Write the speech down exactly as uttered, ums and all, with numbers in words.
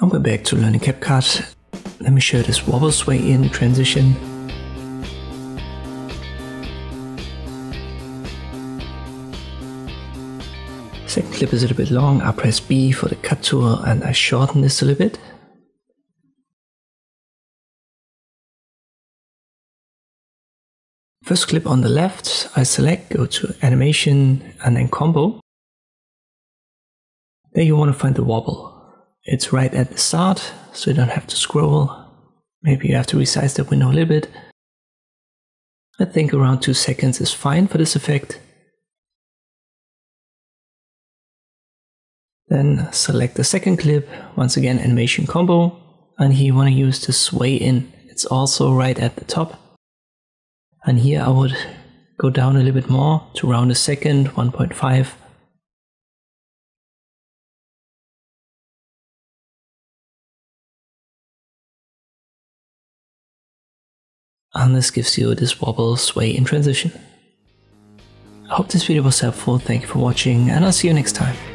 And we're back to learning CapCut. Let me show this wobble sway in transition. Second clip is a little bit long. I press B for the cut tool and I shorten this a little bit. First clip on the left, I select, go to animation and then combo. There you want to find the wobble. It's right at the start, so you don't have to scroll. Maybe you have to resize the window a little bit. I think around two seconds is fine for this effect. Then select the second clip, once again animation combo, and here you want to use the sway in. It's also right at the top. And here I would go down a little bit more to round a second, one point five. And this gives you this wobble sway in transition. I hope this video was helpful. Thank you for watching, and I'll see you next time.